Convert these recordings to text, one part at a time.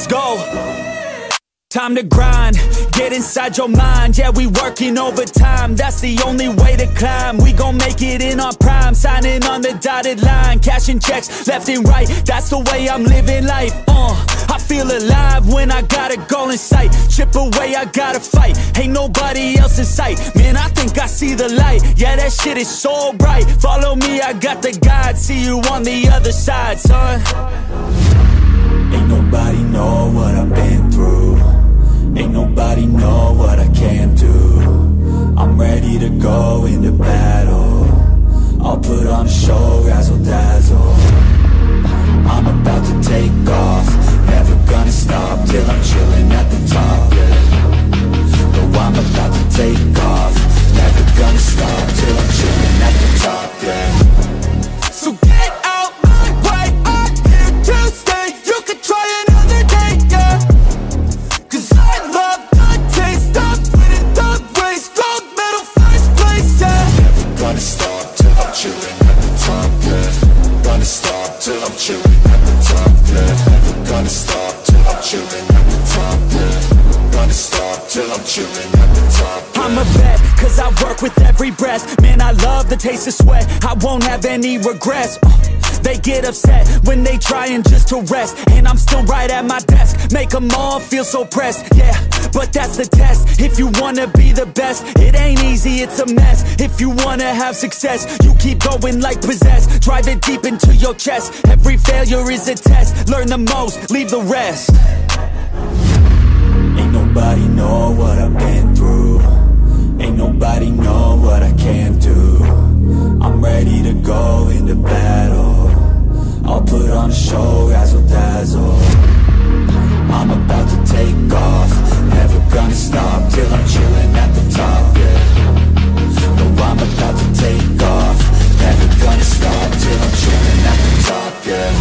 let's go. Time to grind, get inside your mind. Yeah, we working overtime, that's the only way to climb. We gon' make it in our prime, signing on the dotted line. Cashing checks, left and right, that's the way I'm living life. I feel alive when I got a goal in sight. Chip away, I gotta fight, ain't nobody else in sight. Man, I think I see the light, yeah, that shit is so bright. Follow me, I got the guide, see you on the other side, son. Ain't nobody know what I've been through. Ain't nobody know what I can do. I'm ready to go into battle. I'll put on a show, razzle dazzle. I'm about to take off, never gonna stop till I'm chilling at the top. Yeah. No, I'm about to take off, never gonna stop till I'm chilling at the top. Yeah. So get out my way, I'm here to stay. You can try another day, yeah. I'm a vet, cause I work with every breath. Man, I love the taste of sweat, I won't have any regrets. They get upset when they trying just to rest, and I'm still right at my desk. Make them all feel so pressed, yeah, but that's the test. If you wanna be the best, it ain't easy, it's a mess. If you wanna have success, you keep going like possessed. Drive it deep into your chest, every failure is a test. Learn the most, leave the rest. Ain't nobody know what I've been through. Ain't nobody know what I can do. I'm ready to go into battle. I'll put on a show, razzle dazzle. I'm about to take off, never gonna stop till I'm chilling at the top. Yeah. No, I'm about to take off, never gonna stop till I'm chilling at the top. Yeah.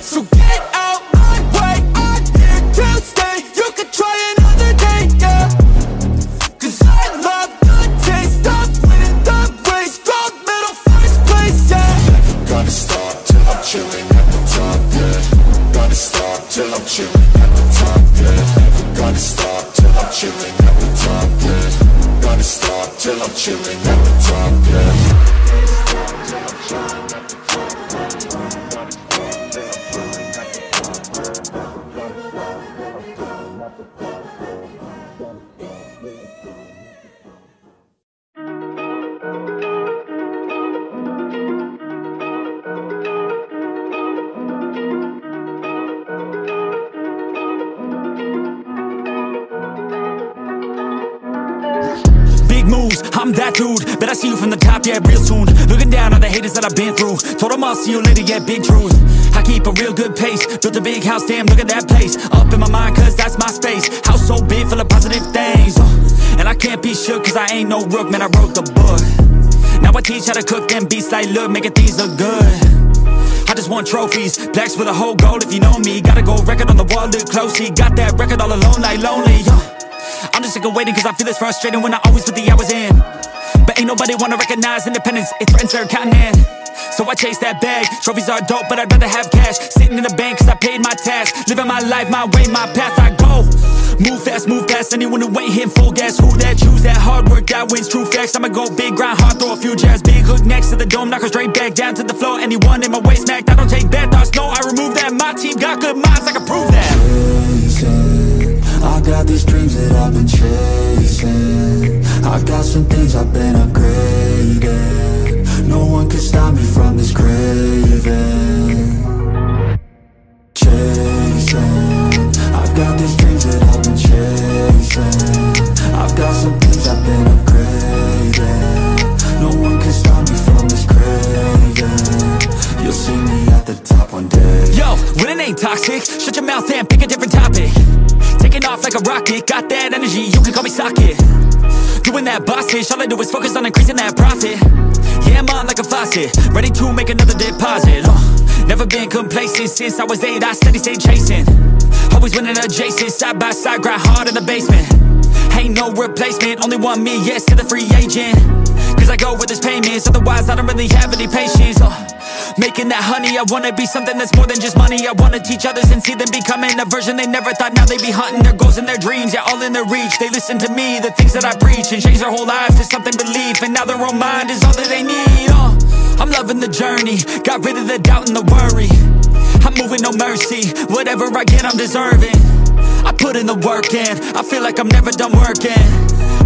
So get out my way, I'm here to stay. You can try another day, yeah. 'Cause I love the taste of winning the race, gold medal first place, yeah. Never gonna stop till I'm chilling at the top. Yeah. Gonna stop till I'm chilling at the top. Yeah. Never gonna stop till I'm chilling at the top. Yeah. Gonna stop till I'm chilling at the top. Yeah. I'm that dude, bet I see you from the top, yeah, real soon. Looking down on the haters that I've been through. Told them I'll see you later, yeah, big truth. I keep a real good pace, built a big house, damn, look at that place. Up in my mind, cause that's my space. House so big, full of positive things. And I can't be shook, cause I ain't no rook, man, I wrote the book. Now I teach how to cook them beats like look, making things look good. I just want trophies, blacks with a whole gold if you know me. Got a gold record on the wall, look closely. Got that record all alone like lonely, I'm just sick of waiting cause I feel it's frustrating when I always put the hours in. But ain't nobody wanna recognize independence, it threatens their continent. So I chase that bag, trophies are dope but I'd rather have cash. Sitting in the bank cause I paid my tax, living my life, my way, my path, I go. Move fast, anyone who ain't hitting full gas. Who that choose that hard work, that wins, true facts. I'ma go big, grind hard, throw a few jabs. Big hook next to the dome, knock her straight back down to the floor. Anyone in my way smacked, I don't take bad thoughts, no, I remove that. My team got good minds, I can prove that. I got these dreams that I've been chasing. I got some things I've been upgrading. No one can stop me from this craving. Chasing, I've got these dreams that I've been chasing. I've got some things I've been upgrading. No one can stop me from this craving. You'll see me at the top one day. Yo, when it ain't toxic, shut your mouth and pick a different topic. Taking off like a rocket, got that energy, you can call me socket. Doing that boss ish, all I do is focus on increasing that profit. Yeah, I'm on like a faucet, ready to make another deposit. Never been complacent since I was 8, I steady stayed chasing. Always winning adjacent, side by side, grind hard in the basement. Ain't no replacement, only one me, yes to the free agent. Cause I go where there's payments, otherwise I don't really have any patience. making that honey. I wanna be something that's more than just money. I wanna teach others and see them becoming a version they never thought. Now they be hunting their goals and their dreams, yeah, all in their reach. They listen to me, the things that I preach, and change their whole lives to something belief. And now their own mind is all that they need. I'm loving the journey, got rid of the doubt and the worry. I'm moving no mercy, whatever I get I'm deserving. I put in the work in, I feel like I'm never done working.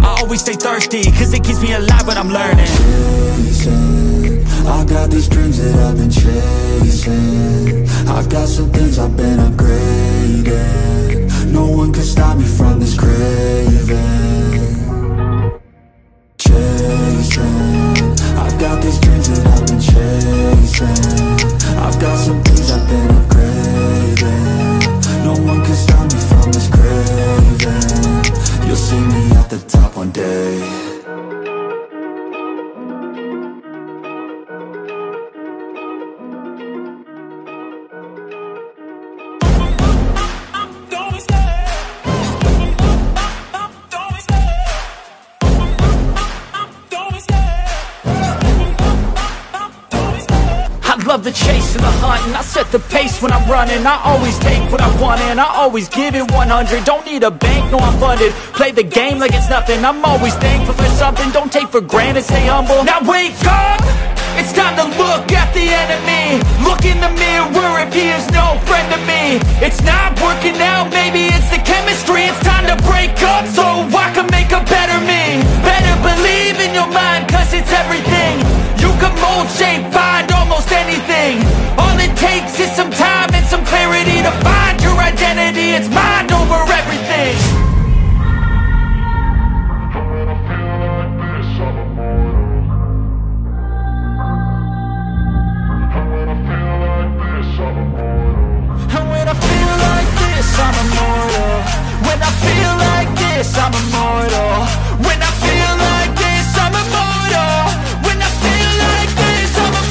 I always stay thirsty, cause it keeps me alive when I'm learning. Chasing, I got these dreams that I've been chasing. I've got some things I've been upgrading. No one can stop me from this craving. Chasing, I've got these dreams that I've been chasing. I've got some things I've been upgrading. No one can stop me from this craving. You'll see me at the top one day. Love the chase and the hunt, and I set the pace when I'm running. I always take what I want and I always give it 100. Don't need a bank, no I'm funded. Play the game like it's nothing. I'm always thankful for something. Don't take for granted, stay humble. Now wake up, it's time to look at the enemy. Look in the mirror if he is no friend to me. It's not working out, maybe it's the chemistry. It's time to break up so I can make a better me. Better believe in your mind, cause it's everything. You can mold, shape, find almost anything. All it takes is some time and some clarity to find your identity. It's mind over everything. And when I feel like this, I'm immortal. When I feel like this, I'm immortal. When I feel like this, I'm immortal. When I feel like this, I'm immortal.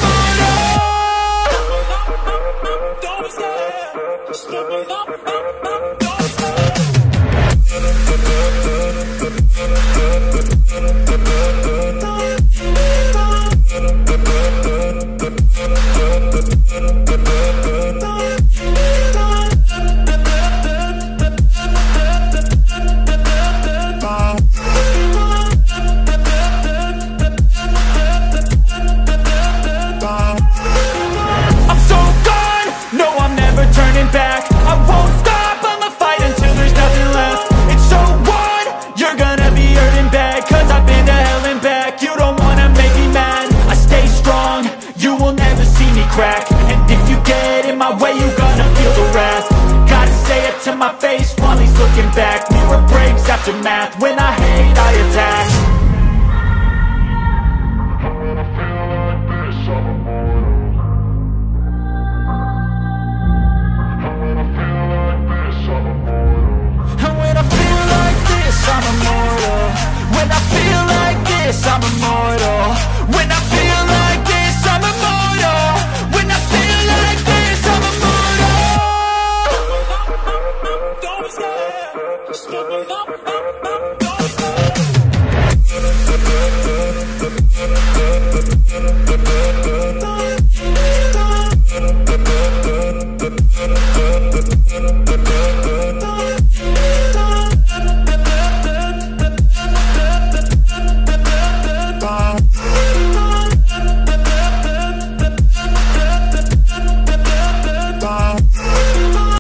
Math. When I hate, I attack. When I feel like this, I'm immortal. And when I feel like this, I'm immortal. And when I feel like this, I'm immortal. When I feel like this, I'm immortal. When I